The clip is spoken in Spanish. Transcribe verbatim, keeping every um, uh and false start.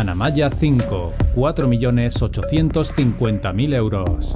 Anamaya cinco, cuatro millones ochocientos cincuenta mil euros.